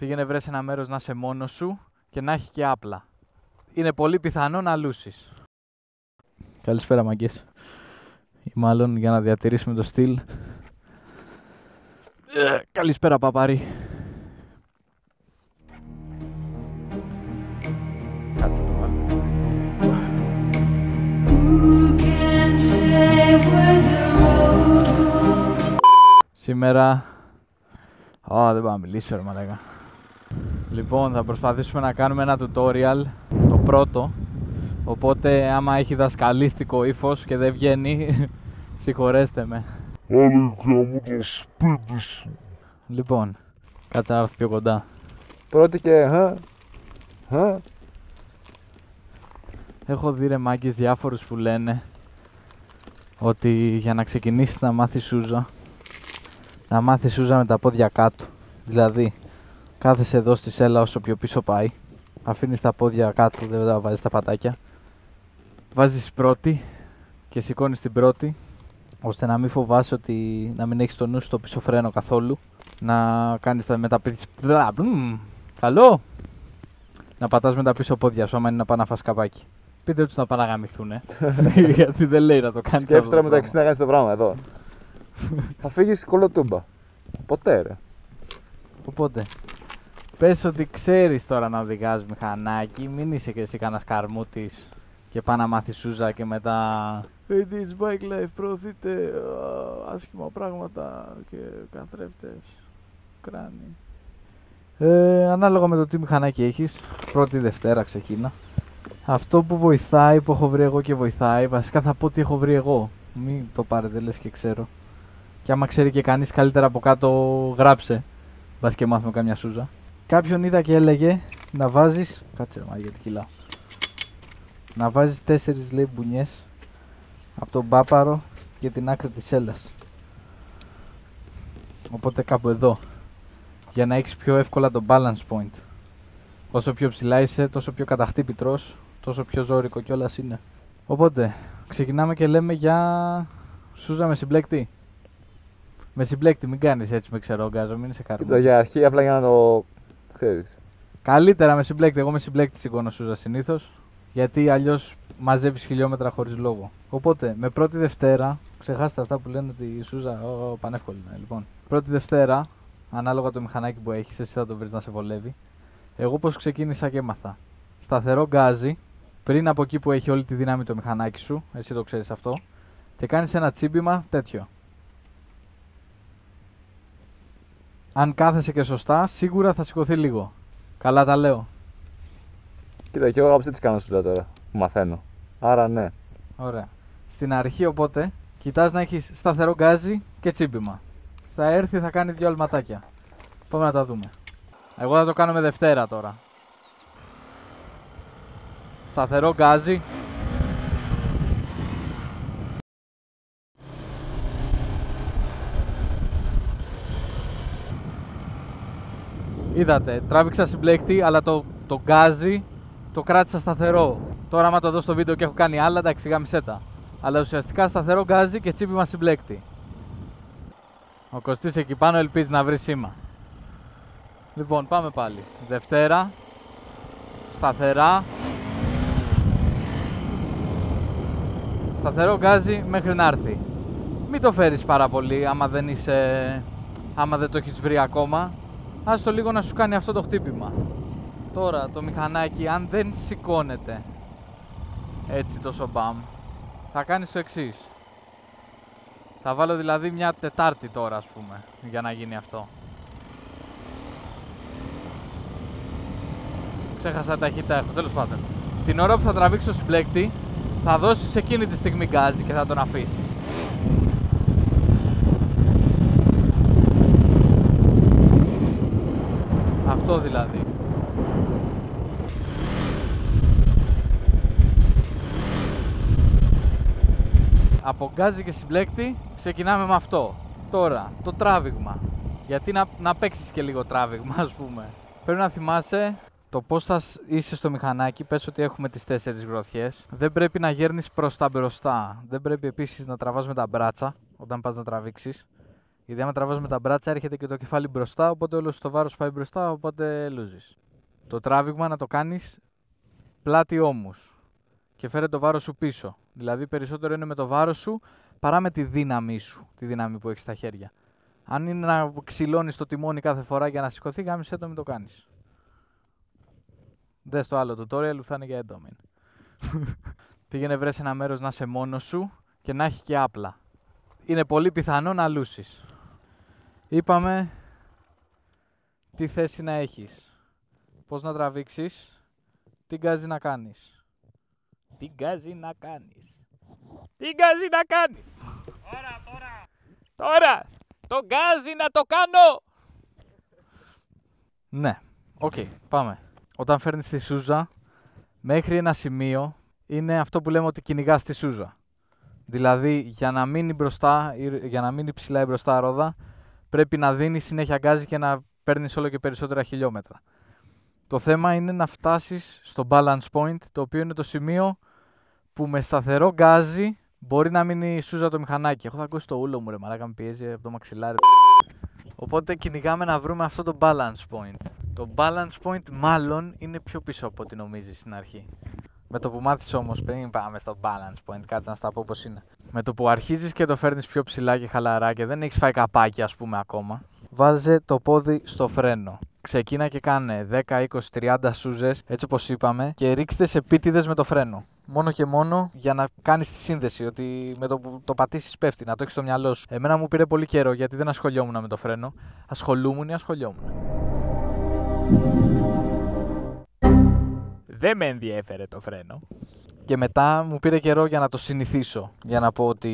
Πήγαινε βρες ένα μέρος να είσαι μόνος σου και να έχει και άπλα. Είναι πολύ πιθανό να λούσεις. Καλησπέρα μαγκές. Ή μάλλον για να διατηρήσουμε το στυλ. Καλησπέρα παπάρι. Κάτσε το βάλω. Σήμερα... δεν πάω να μιλήσω ρε μαλάκα. Λοιπόν, θα προσπαθήσουμε να κάνουμε ένα tutorial, το πρώτο. Οπότε άμα έχει δασκαλίστικο ύφος και δεν βγαίνει, συγχωρέστε με. Λοιπόν, κάτσε να έρθει πιο κοντά. Πρώτη και... Έχω δει ρε μάγκες διάφορους που λένε ότι για να ξεκινήσεις να μάθεις σούζα, να μάθεις σούζα με τα πόδια κάτω. Δηλαδή, κάθεσαι εδώ στη σέλα όσο πιο πίσω πάει, αφήνεις τα πόδια κάτω, δεν τα βάζεις τα πατάκια, βάζεις πρώτη και σηκώνεις την πρώτη, ώστε να μην φοβάσαι ότι να μην έχεις το νου στο πίσω φρένο καθόλου, να κάνεις τα μεταπίθηση, καλό, να πατάς με τα πίσω πόδια σου, άμα είναι να πάει να φας καπάκι. Πείτε τους να παραγαμηθούνε, γιατί δεν λέει να το κάνεις. Σκέψου τώρα μεταξύ να κάνεις το πράγμα εδώ. Θα φύγεις κολοτούμπα. Ποτέ ρε. Οπότε. Πες ότι ξέρεις τώρα να οδηγάς μηχανάκι, μην είσαι και εσύ κανένας καρμούτης και πά να μάθεις σούζα και μετά ATH BIKELIFE προωθείτε άσχημα πράγματα και καθρέφτες, κράνη. Ανάλογα με το τι μηχανάκι έχεις, πρώτη Δευτέρα ξεκίνα. Αυτό που βοηθάει, που έχω βρει εγώ και βοηθάει, βασικά θα πω τι έχω βρει εγώ. Μην το πάρετε λες και ξέρω. Και άμα ξέρει και κανείς καλύτερα από κάτω γράψε. Μπας και μάθουμε καμιά σούζα. Κάποιον είδα και έλεγε να βάζεις... Κάτσε ρε μάγκε γιατί κιλάω. Να βάζεις 4 λέει μπουνιές από τον μπάπαρο και την άκρη της σέλας. Οπότε κάπου εδώ. Για να έχεις πιο εύκολα το balance point. Όσο πιο ψηλά είσαι, τόσο πιο καταχτύπη τρως, τόσο πιο ζώρικο κιόλας είναι. Οπότε, ξεκινάμε και λέμε για σούζα με συμπλέκτη. Με συμπλέκτη, μην κάνεις έτσι με ξερόγκαζο, μην είσαι καρμός. Για αρχή, απλά για να το ξέρεις. Καλύτερα με συμπλέκτη, εγώ με συμπλέκτη σηκώνω σούζα συνήθως, γιατί αλλιώς μαζεύεις χιλιόμετρα χωρίς λόγο. Οπότε, με πρώτη Δευτέρα, ξεχάστε αυτά που λένε ότι η σούζα πανεύκολη είναι. Λοιπόν, πρώτη Δευτέρα, ανάλογα το μηχανάκι που έχεις, εσύ θα το βρεις να σε βολεύει. Εγώ πως ξεκίνησα και έμαθα. Σταθερό γκάζι, πριν από εκεί που έχει όλη τη δύναμη το μηχανάκι σου, εσύ το ξέρεις αυτό, και κάνεις ένα τσίμπημα τέτοιο. Αν κάθεσαι και σωστά, σίγουρα θα σηκωθεί λίγο. Καλά τα λέω. Κοίτα, και εγώ όπως έτσι κάνω σούζα τώρα, που μαθαίνω. Άρα ναι. Ωραία. Στην αρχή οπότε, κοιτάς να έχεις σταθερό γκάζι και τσίμπημα. Θα έρθει, θα κάνει 2 αλματάκια. Πάμε να τα δούμε. Εγώ θα το κάνω με Δευτέρα τώρα. Σταθερό γκάζι. Είδατε, τράβηξα συμπλέκτη, αλλά το γκάζι το κράτησα σταθερό. Τώρα άμα το δω στο βίντεο και έχω κάνει άλλα, τα εξηγάμισέ τα. Αλλά ουσιαστικά σταθερό γκάζι και τσίπημα συμπλέκτη. Ο Κωστής εκεί πάνω ελπίζει να βρει σήμα. Λοιπόν, πάμε πάλι. Δευτέρα, σταθερά, σταθερό γκάζι μέχρι να έρθει. Μην το φέρεις πάρα πολύ άμα δεν το έχεις βρει ακόμα. Άστο λίγο να σου κάνει αυτό το χτύπημα. Τώρα το μηχανάκι αν δεν σηκώνεται έτσι τόσο μπαμ, θα κάνεις το εξής. Θα βάλω δηλαδή μια Τετάρτη τώρα ας πούμε για να γίνει αυτό. Ξέχασα ταχύτητα έχω, τέλος πάντων. Την ώρα που θα τραβήξω συμπλέκτη, θα δώσεις εκείνη τη στιγμή γκάζι και θα τον αφήσεις. Αυτό δηλαδή. Από γκάζι και συμπλέκτη ξεκινάμε με αυτό. Τώρα, το τράβηγμα. Γιατί να παίξεις και λίγο τράβηγμα ας πούμε. Πρέπει να θυμάσαι το πώς θα είσαι στο μηχανάκι, πες ότι έχουμε τις 4 γροθιές. Δεν πρέπει να γέρνεις προς τα μπροστά. Δεν πρέπει επίσης να τραβάς με τα μπράτσα όταν πας να τραβήξεις. Γιατί άμα τραβάς με τα μπράτσα έρχεται και το κεφάλι μπροστά, οπότε όλο το βάρος πάει μπροστά, οπότε λούζεις. Το τράβηγμα να το κάνεις πλάτη όμως και φέρε το βάρος σου πίσω. Δηλαδή περισσότερο είναι με το βάρος σου παρά με τη δύναμή σου, τη δύναμη που έχεις στα χέρια. Αν είναι να ξυλώνεις το τιμόνι κάθε φορά για να σηκωθεί, γάμισε το, μην το κάνεις. Δες το άλλο tutorial που θα είναι για domain. Πήγαινε βρες ένα μέρος να είσαι μόνος σου και να έχει και άπλα. Είναι πολύ πιθανό να λούσεις. Είπαμε τι θέση να έχεις, πώς να τραβήξεις, τι γκάζει να κάνεις. Τι γκάζει να κάνεις. Τι γκάζει να κάνεις. Τώρα, τώρα. Τώρα, το γκάζει να το κάνω. Ναι, οκ, πάμε. Όταν φέρνεις τη σούζα, μέχρι ένα σημείο είναι αυτό που λέμε ότι κυνηγάς τη σούζα. Δηλαδή, για να μείνει μπροστά, για να μείνει ψηλά η μπροστά ρόδα, πρέπει να δίνεις συνέχεια γκάζι και να παίρνεις όλο και περισσότερα χιλιόμετρα. Το θέμα είναι να φτάσεις στο balance point, το οποίο είναι το σημείο που με σταθερό γκάζι μπορεί να μείνει η σούζα το μηχανάκι. Έχω ακούσει το ούλο μου, ρε μαλάκα, με πιέζει από το μαξιλάρι. Οπότε κυνηγάμε να βρούμε αυτό το balance point. Το balance point μάλλον είναι πιο πίσω από ό,τι νομίζεις στην αρχή. Με το που μάθεις όμως, πριν πάμε στο balance point, κάτσε να στα πω πώς είναι. Με το που αρχίζεις και το φέρνεις πιο ψηλά και χαλαρά και δεν έχεις φάει καπάκι, ας πούμε, ακόμα, βάζε το πόδι στο φρένο. Ξεκίνα και κάνε 10, 20, 30 σούζες, έτσι όπως είπαμε, και ρίξτε σε πίτιδες με το φρένο. Μόνο και μόνο για να κάνεις τη σύνδεση, ότι με το που το πατήσεις πέφτει, να το έχεις στο μυαλό σου. Εμένα μου πήρε πολύ καιρό γιατί δεν ασχολιόμουν με το φρένο. Ασχολιόμουν. Δεν με ενδιέφερε το φρένο. Και μετά μου πήρε καιρό για να το συνηθίσω. Για να πω ότι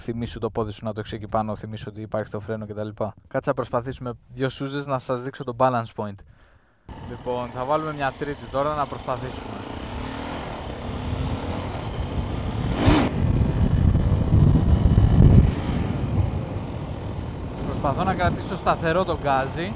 θυμίσου το πόδι σου να το έχεις εκεί πάνω, θυμίσου ότι υπάρχει το φρένο κτλ. Κάτσε να προσπαθήσουμε δύο σούζες να σας δείξω το balance point. Λοιπόν, θα βάλουμε μια τρίτη τώρα να προσπαθήσουμε. Προσπαθώ να κρατήσω σταθερό το γκάζι.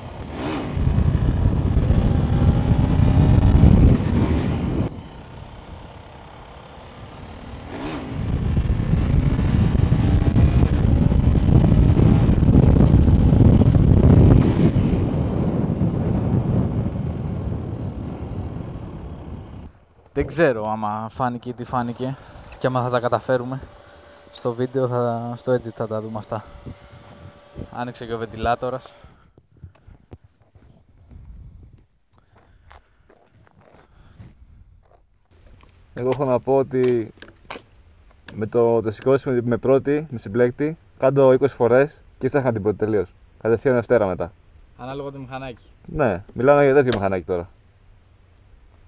Δεν ξέρω άμα φάνηκε ή τι φάνηκε και άμα θα τα καταφέρουμε. Στο βίντεο, στο edit θα τα δούμε αυτά. Άνοιξε και ο βεντιλάτορας. Εγώ έχω να πω ότι με το σηκώσιμο με πρώτη, με συμπλέκτη, κάνω 20 φορές και ψάχνα την πρώτη τελείως. Κατευθείαν Δευτέρα μετά. Ανάλογα το μηχανάκι. Ναι, μιλάμε για τέτοιο μηχανάκι τώρα.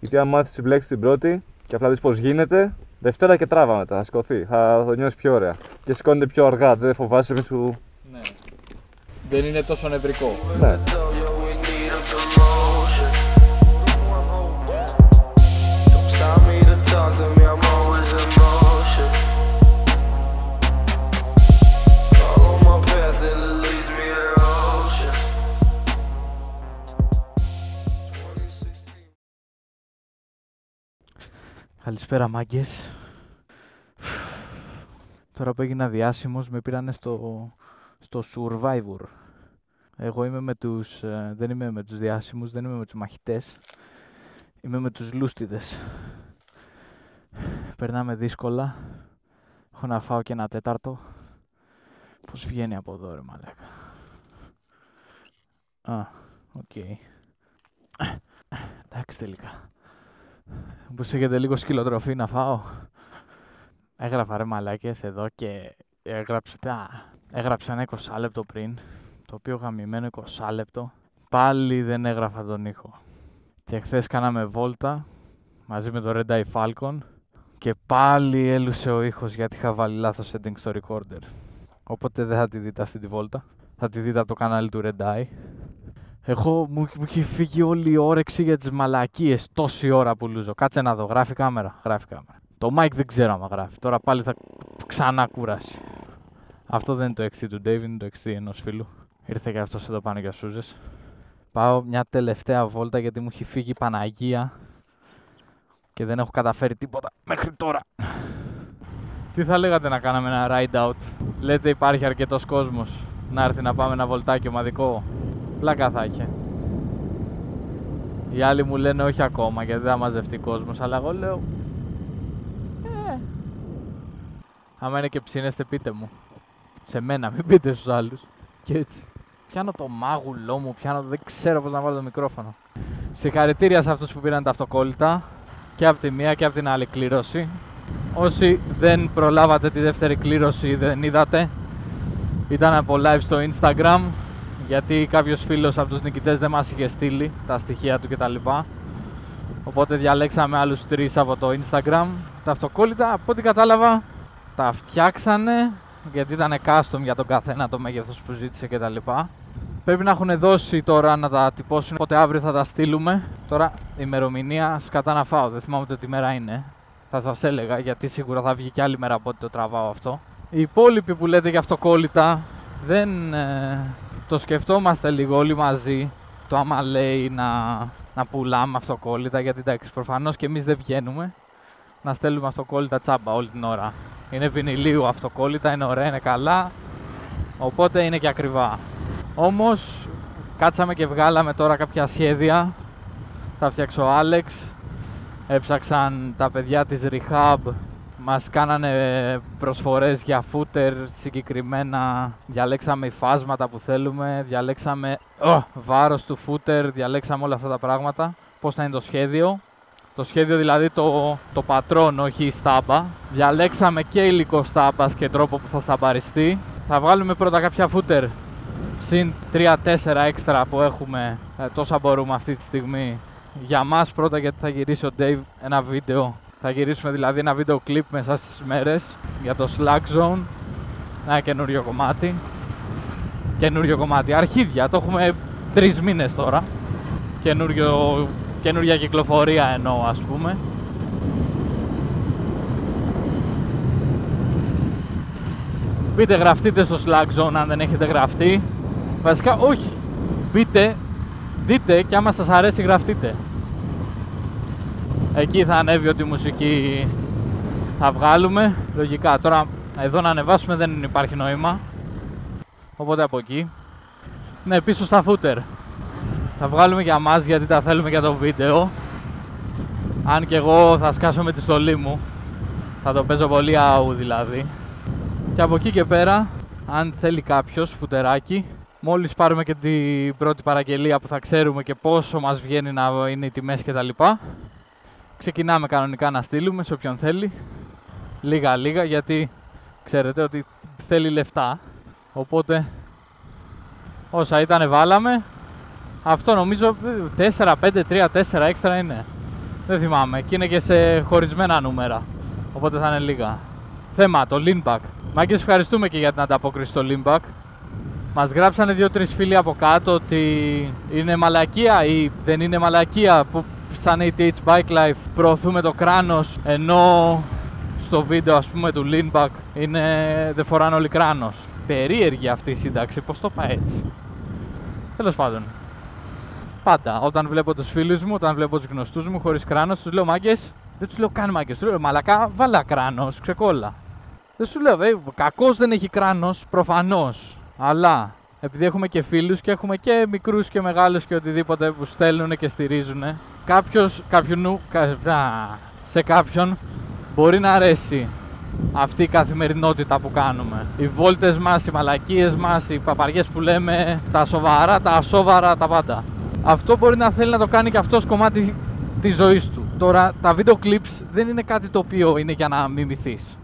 Γιατί αν μάθεις συμπλέξεις την πρώτη και απλά δεις πώς γίνεται, Δευτέρα και τράβα μετά, θα σηκωθεί, θα το νιώσεις πιο ωραία. Και σηκώνεται πιο αργά, δεν φοβάσαι μη σου... Ναι. Δεν είναι τόσο νευρικό. Ναι. Καλησπέρα μάγκες. Τώρα που έγινα διάσημος με πήρανε στο Survivor. Εγώ είμαι με τους... δεν είμαι με τους διάσημους, δεν είμαι με τους μαχητές. Είμαι με τους λούστιδες. Περνάμε δύσκολα. Έχω να φάω και ένα τέταρτο. Πώς βγαίνει από εδώ ρε μαλάκα. Α, οκ. Εντάξει τελικά. Μήπως έχετε λίγο σκυλοτροφή να φάω. Έγραφα ρε μαλάκες εδώ και έγραψα ένα 20 λεπτό πριν. Το οποίο γαμημένο 20 λεπτό. Πάλι δεν έγραφα τον ήχο. Και χθες κάναμε βόλτα μαζί με το Red Eye Falcon. Και πάλι έλουσε ο ήχος γιατί είχα βάλει λάθος setting στο recorder. Οπότε δεν θα τη δείτε αυτή τη βόλτα. Θα τη δείτε από το κανάλι του Red Eye. Μου έχει φύγει όλη η όρεξη για τις μαλακίες, τόση ώρα που λούζω. Κάτσε να δω, γράφει κάμερα, Το mic δεν ξέρω άμα γράφει, τώρα πάλι θα ξανά κουράσει. Αυτό δεν είναι το XT του Dave, είναι το XT ενός φίλου. Ήρθε και αυτός εδώ πάνω για σούζες. Πάω μια τελευταία βόλτα γιατί μου έχει φύγει η Παναγία και δεν έχω καταφέρει τίποτα μέχρι τώρα. Τι θα λέγατε να κάναμε ένα ride out, λέτε υπάρχει αρκετός κόσμος. Να έρθει να πάμε ένα βολτάκι ομαδικό. Πλάκα θα είχε. Οι άλλοι μου λένε όχι ακόμα γιατί δεν θα μαζευτεί κόσμος, αλλά εγώ λέω άμα είναι και ψήνεστε πείτε μου. Σε μένα, μην πείτε στους άλλους. Και έτσι. Πιάνω το μάγουλό μου, δεν ξέρω πώς να βάλω το μικρόφωνο. Συγχαρητήρια σε αυτούς που πήραν τα αυτοκόλλητα. Και από τη μία και από την άλλη κλήρωση. Όσοι δεν προλάβατε τη δεύτερη κλήρωση ή δεν είδατε, ήταν από live στο Instagram, γιατί κάποιος φίλος από τους νικητές δεν μας είχε στείλει τα στοιχεία του κτλ. Οπότε διαλέξαμε άλλους τρεις από το Instagram. Τα αυτοκόλλητα, από ό,τι κατάλαβα, τα φτιάξανε, γιατί ήταν custom για τον καθένα το μέγεθος που ζήτησε κτλ. Πρέπει να έχουν δώσει τώρα να τα τυπώσουν, οπότε αύριο θα τα στείλουμε. Τώρα ημερομηνία σκατά να φάω, δεν θυμάμαι τι μέρα είναι. Θα σας έλεγα, γιατί σίγουρα θα βγει και άλλη μέρα από ότι το τραβάω αυτό. Οι υπόλοιποι που λέτε για αυτοκόλλητα, δεν το σκεφτόμαστε λίγο όλοι μαζί. Το άμα λέει να πουλάμε αυτοκόλλητα, γιατί εντάξει, προφανώς και εμείς δεν βγαίνουμε να στέλνουμε αυτοκόλλητα τσάμπα όλη την ώρα. Είναι βινιλίου αυτοκόλλητα, είναι ωραία, είναι καλά, οπότε είναι και ακριβά. Όμως, κάτσαμε και βγάλαμε τώρα κάποια σχέδια, τα φτιάξω ο Άλεξ. Έψαξαν τα παιδιά της Rehab, μας κάνανε προσφορές για footer συγκεκριμένα, διαλέξαμε υφάσματα που θέλουμε, διαλέξαμε βάρος του footer, διαλέξαμε όλα αυτά τα πράγματα, πώς θα είναι το σχέδιο. Το σχέδιο δηλαδή το πατρόν, όχι η στάμπα. Διαλέξαμε και υλικό στάμπας και τρόπο που θα σταμπαριστεί. Θα βγάλουμε πρώτα κάποια footer, συν 3-4 έξτρα που έχουμε, τόσα μπορούμε αυτή τη στιγμή. Για μας πρώτα, γιατί θα γυρίσει ο Dave ένα βίντεο. Θα γυρίσουμε δηλαδή ένα βίντεο κλιπ μέσα στις μέρες για το SlackZone. Ένα καινούριο κομμάτι. Καινούριο κομμάτι, αρχίδια, το έχουμε 3 μήνες τώρα. Καινούρια κυκλοφορία εννοώ, ας πούμε. Μπείτε, γραφτείτε στο SlackZone αν δεν έχετε γραφτεί. Βασικά όχι, μπείτε, δείτε και άμα σας αρέσει γραφτείτε. Εκεί θα ανέβει ότι η μουσική θα βγάλουμε. Λογικά τώρα εδώ να ανεβάσουμε δεν υπάρχει νόημα. Οπότε από εκεί. Ναι, πίσω στα footer. Θα βγάλουμε για μας γιατί τα θέλουμε για το βίντεο. Αν και εγώ θα σκάσω με τη στολή μου. Θα το παίζω πολύ αού δηλαδή. Και από εκεί και πέρα, αν θέλει κάποιος φουτεράκι, μόλις πάρουμε και την πρώτη παραγγελία που θα ξέρουμε και πόσο μας βγαίνει να είναι οι τιμές και τα λοιπά, ξεκινάμε κανονικά να στείλουμε σε όποιον θέλει. Λίγα λίγα, γιατί ξέρετε ότι θέλει λεφτά. Οπότε όσα ήταν βάλαμε. Αυτό νομίζω 4, 5, 3, 4 έξτρα είναι. Δεν θυμάμαι και είναι και σε χωρισμένα νούμερα. Οπότε θα είναι λίγα. Θέμα το Leanback. Μάγκες, ευχαριστούμε και για την ανταπόκριση στο Leanback. Μας γράψανε 2-3 φίλοι από κάτω ότι είναι μαλακία ή δεν είναι μαλακία που σαν ATH BIKELIFE προωθούμε το κράνος, ενώ στο βίντεο ας πούμε του Leanback είναι δεν φοράνε όλοι κράνος. Περίεργη αυτή η σύνταξη, πώς το πάει έτσι. Τέλος πάντων. Πάντα όταν βλέπω τους φίλους μου, όταν βλέπω τους γνωστούς μου χωρίς κράνος, τους λέω μάγκες, δεν τους λέω καν μάγκες, τους λέω μαλακά βάλα κράνος, ξεκόλα. Δεν σου λέω κακός δεν έχει κράνος, προφανώς. Αλλά επειδή έχουμε και φίλους και έχουμε και μικρούς και μεγάλους και οτιδήποτε που στέλνουν και στηρίζουν, σε κάποιον μπορεί να αρέσει αυτή η καθημερινότητα που κάνουμε. Οι βόλτες μας, οι μαλακίες μας, οι παπαριές που λέμε, τα σοβαρά, τα ασόβαρα, τα πάντα. Αυτό μπορεί να θέλει να το κάνει και αυτός κομμάτι της ζωής του. Τώρα τα βίντεο clips δεν είναι κάτι το οποίο είναι για να μιμηθείς.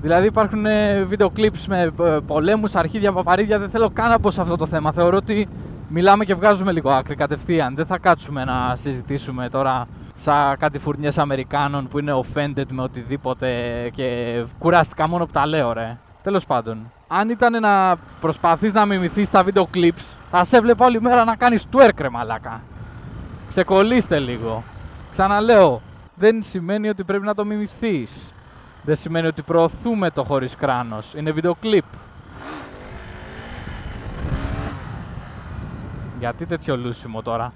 Δηλαδή υπάρχουν βίντεο clips με πολέμους, αρχίδια, παπαρίδια, δεν θέλω καν να μπω σε αυτό το θέμα. Θεωρώ ότι μιλάμε και βγάζουμε λίγο άκρη κατευθείαν. Δεν θα κάτσουμε να συζητήσουμε τώρα σαν κάτι φουρνιές Αμερικάνων που είναι offended με οτιδήποτε και κουράστηκα μόνο που τα λέω ρε. Τέλος πάντων, αν ήταν να προσπαθείς να μιμηθείς τα βίντεο clips, θα σε έβλεπα όλη μέρα να κάνεις twerk ρε μαλάκα. Ξεκολλήστε λίγο. Ξαναλέω, δεν σημαίνει ότι πρέπει να το μιμηθείς. Δεν σημαίνει ότι προωθούμε το χωρίς κράνος. Είναι βίντεο κλιπ. Γιατί τέτοιο λούσιμο τώρα.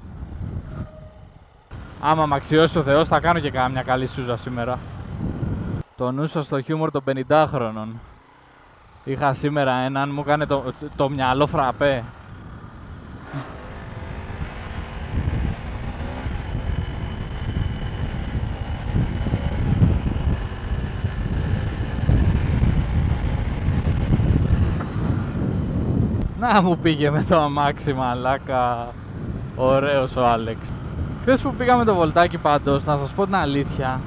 Άμα μ' αξιώσει ο Θεός θα κάνω και καμιά καλή σούζα σήμερα. Τον νου στο χιούμορ των 50χρονων. Είχα σήμερα έναν, μου έκανε το μυαλό φραπέ. Να μου πήγε με το αμάξι, μαλάκα. Ωραίος ο Άλεξ. Χθες που πήγαμε το βολτάκι πάντως, να σας πω την αλήθεια,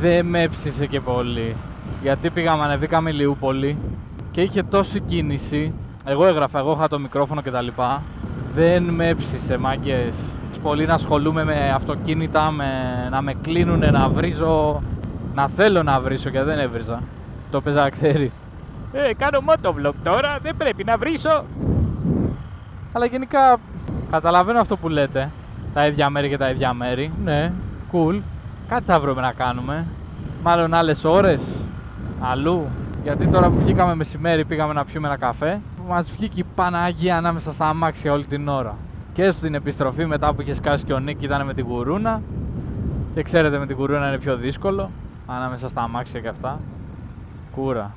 δεν με έψησε και πολύ. Γιατί πήγαμε, ανεβήκαμε Ηλιούπολη και είχε τόση κίνηση. Εγώ έγραφα, εγώ είχα το μικρόφωνο κτλ. Δεν με έψησε, μάγκες. Πολύ να ασχολούμαι με αυτοκίνητα, να με κλείνουνε, να βρίζω. Να θέλω να βρίσω και δεν έβριζα. Το παίζα, ξέρεις. Κάνω motovlog τώρα, δεν πρέπει να βρίσω. Αλλά γενικά καταλαβαίνω αυτό που λέτε. Τα ίδια μέρη και τα ίδια μέρη. Ναι, cool. Κάτι θα βρούμε να κάνουμε. Μάλλον άλλες ώρες. Αλλού. Γιατί τώρα που βγήκαμε μεσημέρι, πήγαμε να πιούμε ένα καφέ. Μας βγήκε η Παναγία ανάμεσα στα αμάξια όλη την ώρα. Και στην επιστροφή μετά που είχε σκάσει και ο Νίκη, ήταν με την κουρούνα. Και ξέρετε, με την κουρούνα είναι πιο δύσκολο. Ανάμεσα στα αμάξια και αυτά. Κούρα.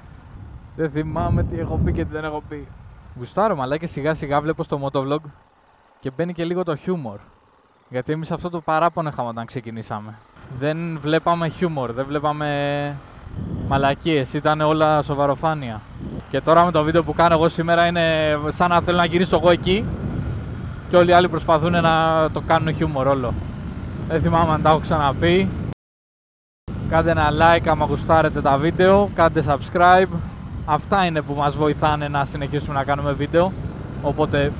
Δεν θυμάμαι τι έχω πει και τι δεν έχω πει. Γουστάρω, μαλά, και σιγά σιγά βλέπω στο motovlog και μπαίνει και λίγο το χιούμορ. Γιατί εμείς αυτό το παράπονο είχαμε όταν ξεκινήσαμε. Δεν βλέπαμε χιούμορ, δεν βλέπαμε μαλακίες, ήταν όλα σοβαροφάνεια. Και τώρα με το βίντεο που κάνω εγώ σήμερα είναι σαν να θέλω να γυρίσω εγώ εκεί και όλοι οι άλλοι προσπαθούν να το κάνουν χιούμορ όλο. Δεν θυμάμαι αν τα έχω ξαναπεί. Κάντε ένα like άμα γουστάρετε τα βίντεο, κάντε subscribe. Αυτά είναι που μας βοηθάνε να συνεχίσουμε να κάνουμε βίντεο. Οπότε,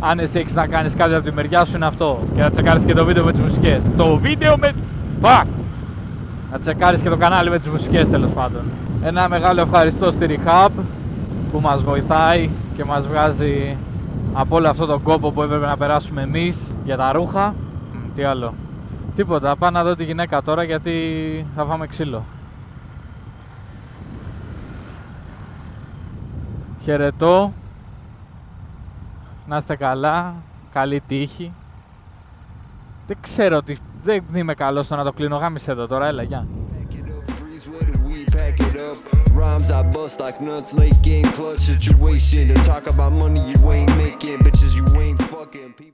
αν εσύ έχεις να κάνεις κάτι από τη μεριά σου, είναι αυτό. Και να τσεκάρεις και το βίντεο με τις μουσικές. Το βίντεο με... Fuck! Να τσεκάρεις και το κανάλι με τις μουσικές, τέλος πάντων. Ένα μεγάλο ευχαριστώ στη Rehab που μας βοηθάει και μας βγάζει από όλο αυτό τον κόπο που έπρεπε να περάσουμε εμείς για τα ρούχα. Τι άλλο. Τίποτα. Πάω να δω τη γυναίκα τώρα γιατί θα φάμε ξύλο. Χαιρετώ, να είστε καλά, καλή τύχη. Δεν ξέρω τι, δεν είμαι καλός στο να το κλείνω, γάμισε εδώ τώρα, έλα, γεια. Rhymes I bust like nuts, late game clutch situation. Talk about money you ain't making, bitches you ain't fucking.